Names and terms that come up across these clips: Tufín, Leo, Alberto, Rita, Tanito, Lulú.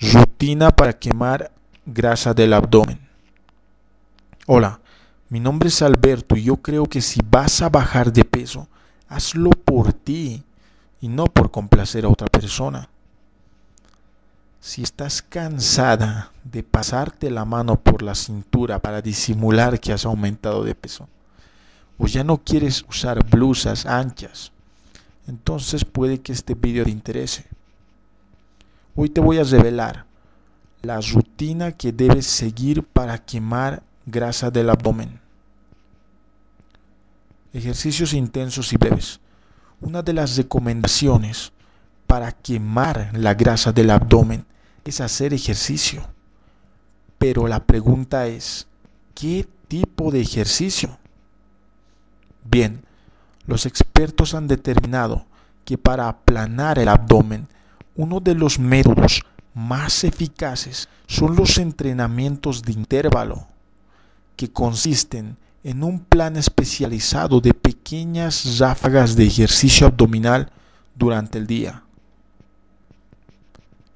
Rutina para quemar grasa del abdomen. Hola, mi nombre es Alberto y yo creo que si vas a bajar de peso, hazlo por ti y no por complacer a otra persona. Si estás cansada de pasarte la mano por la cintura para disimular que has aumentado de peso, o ya no quieres usar blusas anchas, entonces puede que este video te interese. Hoy te voy a revelar la rutina que debes seguir para quemar grasa del abdomen. Ejercicios intensos y breves. Una de las recomendaciones para quemar la grasa del abdomen es hacer ejercicio. Pero la pregunta es, ¿qué tipo de ejercicio? Bien, los expertos han determinado que para aplanar el abdomen, uno de los métodos más eficaces son los entrenamientos de intervalo, que consisten en un plan especializado de pequeñas ráfagas de ejercicio abdominal durante el día.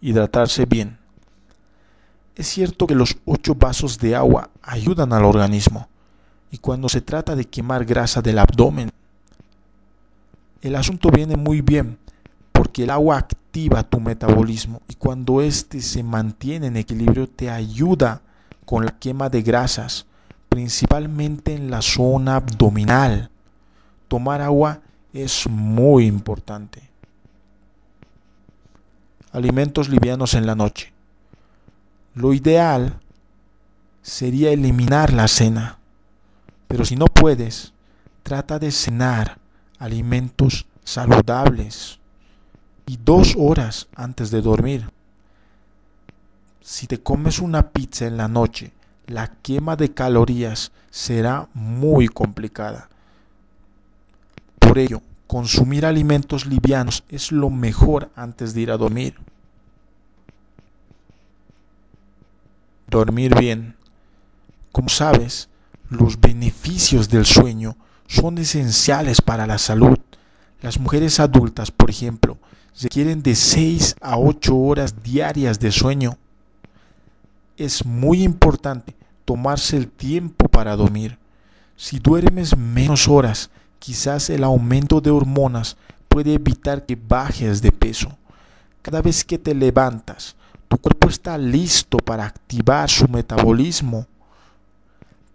Hidratarse bien. Es cierto que los 8 vasos de agua ayudan al organismo, y cuando se trata de quemar grasa del abdomen, el asunto viene muy bien, porque el agua activa tu metabolismo y cuando éste se mantiene en equilibrio te ayuda con la quema de grasas, principalmente en la zona abdominal. Tomar agua es muy importante. Alimentos livianos en la noche. Lo ideal sería eliminar la cena, pero si no puedes, trata de cenar alimentos saludables y 2 horas antes de dormir. Si te comes una pizza en la noche, la quema de calorías será muy complicada. Por ello, consumir alimentos livianos es lo mejor antes de ir a dormir. Dormir bien. Como sabes, los beneficios del sueño son esenciales para la salud. Las mujeres adultas, por ejemplo, requieren de 6 a 8 horas diarias de sueño. Es muy importante tomarse el tiempo para dormir. Si duermes menos horas, quizás el aumento de hormonas puede evitar que bajes de peso. Cada vez que te levantas, tu cuerpo está listo para activar su metabolismo.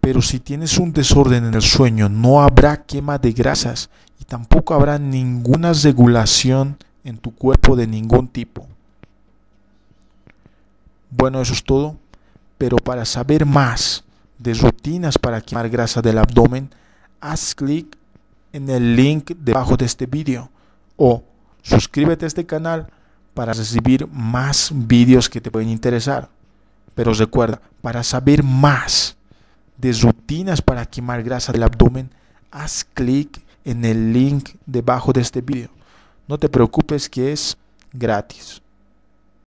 Pero si tienes un desorden en el sueño, no habrá quema de grasas y tampoco habrá ninguna regulación en tu cuerpo de ningún tipo. Bueno, eso es todo. Pero para saber más de rutinas para quemar grasa del abdomen, haz clic en el link debajo de este vídeo o suscríbete a este canal para recibir más vídeos que te pueden interesar. Pero recuerda, para saber más de rutinas para quemar grasa del abdomen, haz clic en el link debajo de este vídeo. No te preocupes que es gratis.